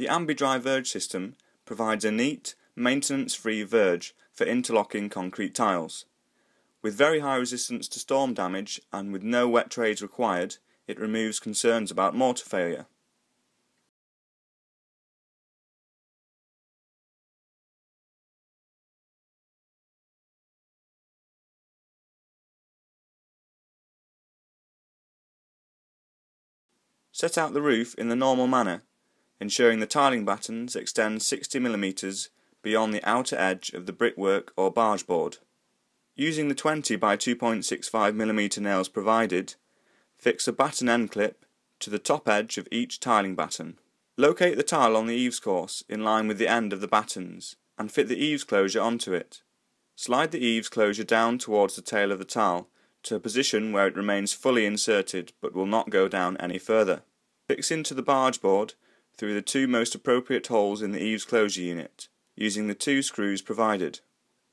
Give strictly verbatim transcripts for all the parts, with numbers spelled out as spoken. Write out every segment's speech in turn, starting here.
The Ambi-Dry Verge system provides a neat, maintenance-free verge for interlocking concrete tiles. With very high resistance to storm damage and with no wet trades required, it removes concerns about mortar failure. Set out the roof in the normal manner, ensuring the tiling battens extend sixty millimetres beyond the outer edge of the brickwork or barge board. Using the twenty by two point six five millimetre nails provided, fix a batten end clip to the top edge of each tiling batten. Locate the tile on the eaves course in line with the end of the battens and fit the eaves closure onto it. Slide the eaves closure down towards the tail of the tile to a position where it remains fully inserted but will not go down any further. Fix into the barge board through the two most appropriate holes in the eaves closure unit, using the two screws provided.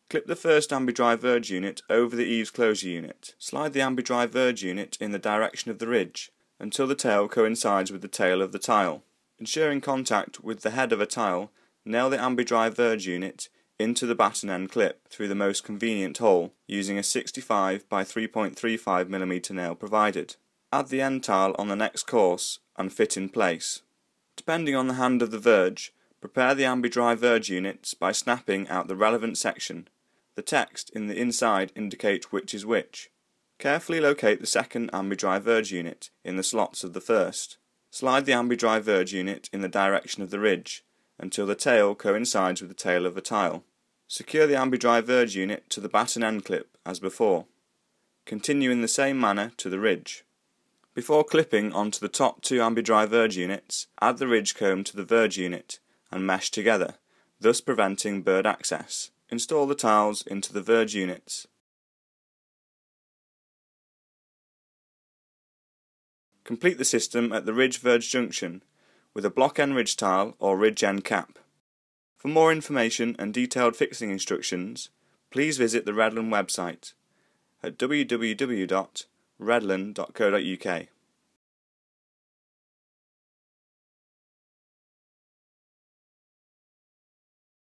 Clip the first Ambi-Dry Verge unit over the eaves closure unit. Slide the Ambi-Dry Verge unit in the direction of the ridge until the tail coincides with the tail of the tile. Ensuring contact with the head of a tile, nail the Ambi-Dry Verge unit into the batten end clip through the most convenient hole using a sixty-five by three point three five millimetre nail provided. Add the end tile on the next course and fit in place. Depending on the hand of the verge, prepare the Ambi-Dry Verge units by snapping out the relevant section. The text in the inside indicates which is which. Carefully locate the second Ambi-Dry Verge unit in the slots of the first. Slide the Ambi-Dry Verge unit in the direction of the ridge until the tail coincides with the tail of the tile. Secure the Ambi-Dry Verge unit to the batten end clip as before. Continue in the same manner to the ridge. Before clipping onto the top two Ambi-Dry Verge units, add the ridge comb to the verge unit and mesh together, thus preventing bird access. Install the tiles into the verge units. Complete the system at the ridge verge junction with a block end ridge tile or ridge end cap. For more information and detailed fixing instructions, please visit the Redland website at w w w dot redland dot co dot u k.